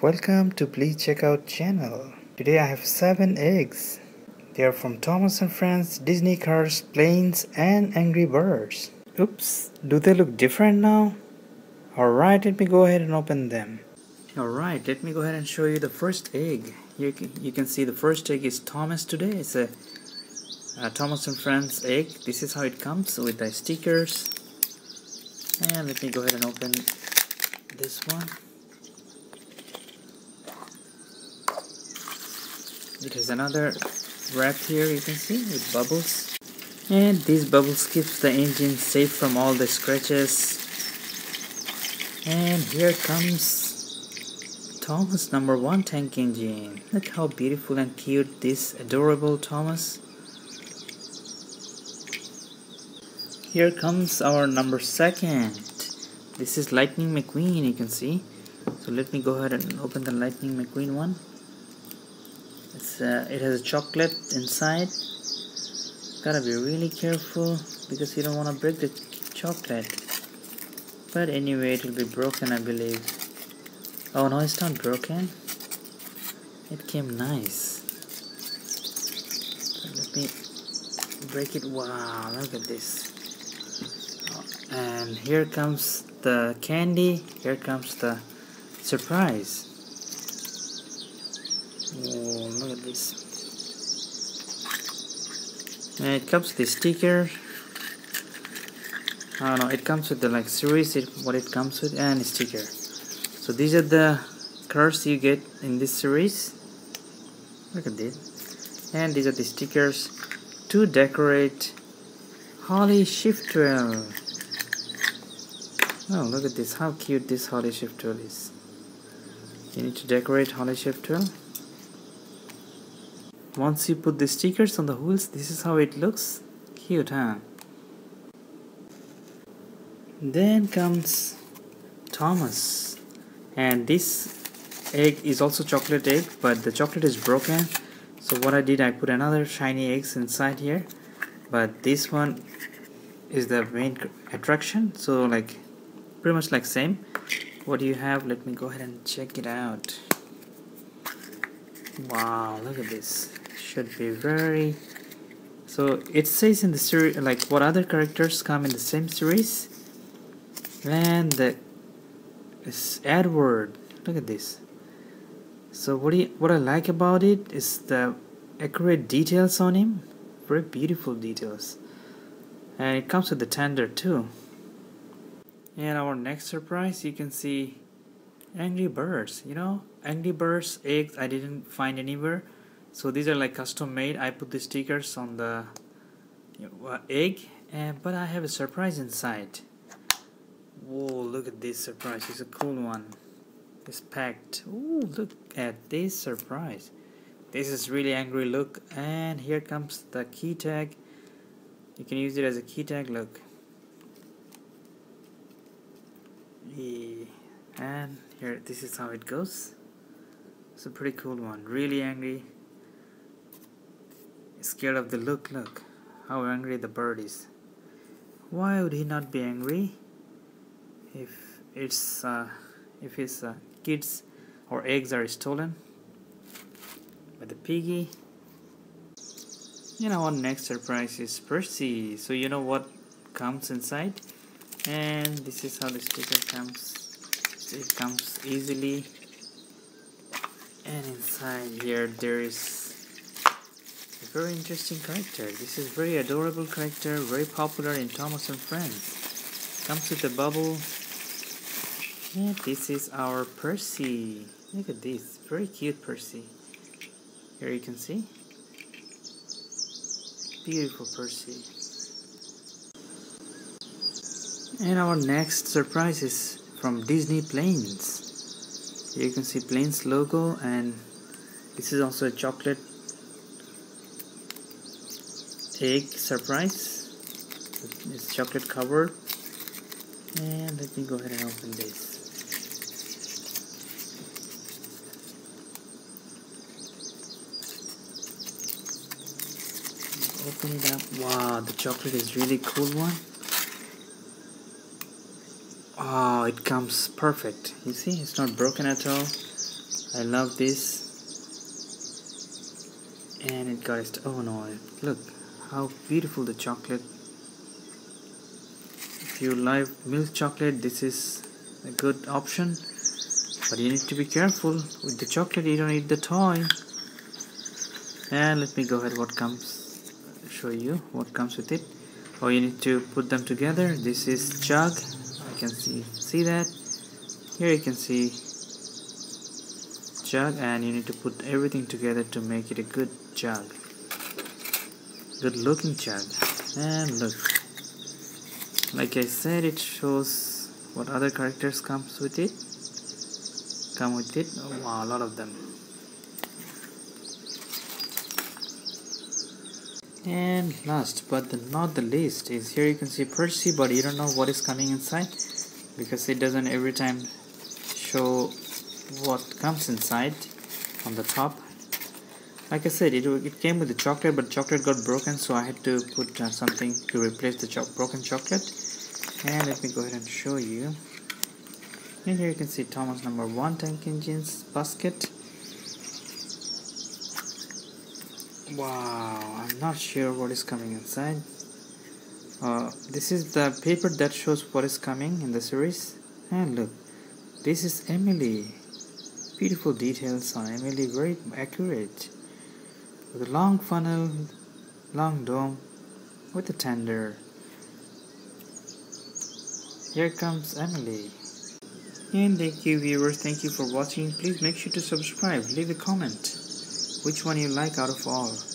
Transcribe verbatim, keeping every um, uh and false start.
Welcome to Please Check Out channel. Today I have seven eggs. They are from Thomas and Friends, Disney Cars, Planes and Angry Birds. Oops, do they look different now? Alright, let me go ahead and open them. Alright, let me go ahead and show you the first egg. You can, you can see the first egg is Thomas today. It's a, a Thomas and Friends egg. This is how it comes with the stickers. And let me go ahead and open this one. It has another wrap here, you can see, with bubbles. And these bubbles keeps the engine safe from all the scratches. And here comes Thomas number one tank engine. Look how beautiful and cute this adorable Thomas. Here comes our number second. This is Lightning McQueen, you can see. So let me go ahead and open the Lightning McQueen one. It's, uh, it has a chocolate inside. Gotta be really careful because you don't want to break the ch chocolate. But anyway, it will be broken, I believe. Oh no, it's not broken. It came nice. So let me break it. Wow, look at this. And here comes the candy. Here comes the surprise. Oh, look at this. And it comes with the sticker. I don't know, it comes with the like series, it, what it comes with, and a sticker. So these are the cars you get in this series. Look at this. And these are the stickers to decorate Holly Shift Twirl. Oh, look at this, how cute this Holly Shift Twirl is. You need to decorate Holly Shift Twirl. Once you put the stickers on the wheels, this is how it looks. Cute, huh? Then comes Thomas. And this egg is also chocolate egg, but the chocolate is broken. So what I did, I put another shiny eggs inside here. But this one is the main attraction. So like, pretty much like same. What do you have? Let me go ahead and check it out. Wow, look at this. Should be very... So it says in the series like what other characters come in the same series, and the it's Edward. Look at this. So what do you, what I like about it is the accurate details on him, very beautiful details, and it comes with the tender too. And our next surprise, you can see Angry Birds. You know, Angry Birds eggs I didn't find anywhere. So these are like custom made. I put the stickers on the egg, and but I have a surprise inside. Whoa, look at this surprise. It's a cool one. It's packed. Ooh, look at this surprise. This is really angry look. And here comes the key tag. You can use it as a key tag, look. Yeah. And here, this is how it goes. It's a pretty cool one. Really angry. Scared of the look, look how angry the bird is. Why would he not be angry if it's uh, if his uh, kids or eggs are stolen by the piggy? You know, our next surprise is Percy. So you know what comes inside, and this is how the sticker comes. It comes easily, and inside here there is a very interesting character. This is very adorable character, very popular in Thomas and Friends. Comes with a bubble. And this is our Percy. Look at this, very cute Percy. Here you can see. Beautiful Percy. And our next surprise is from Disney Planes. Here you can see Planes logo, and this is also a chocolate egg surprise. It's chocolate covered. And let me go ahead and open this. Open it up. Wow, the chocolate is really cool one. Oh, it comes perfect. You see, it's not broken at all. I love this. And it got its own oil. Look how beautiful the chocolate. If you like milk chocolate, this is a good option, but you need to be careful with the chocolate. You don't eat the toy. And let me go ahead what comes, show you what comes with it. Oh, you need to put them together. This is jug, I can see see that here. You can see jug, and you need to put everything together to make it a good jug, good looking jug. And look, like I said, it shows what other characters comes with it come with it oh, wow, a lot of them. And last but the, not the least is here. You can see Percy, but you don't know what is coming inside because it doesn't every time show what comes inside on the top. Like I said, it, it came with the chocolate, but chocolate got broken, so I had to put uh, something to replace the cho broken chocolate. And let me go ahead and show you. And here you can see Thomas number one tank engines basket. Wow, I'm not sure what is coming inside. Uh, this is the paper that shows what is coming in the series. And look, this is Emily. Beautiful details on Emily, very accurate. With a long funnel, long dome, with a tender. Here comes Emily. And thank you viewers, thank you for watching. Please make sure to subscribe, leave a comment. Which one you like out of all.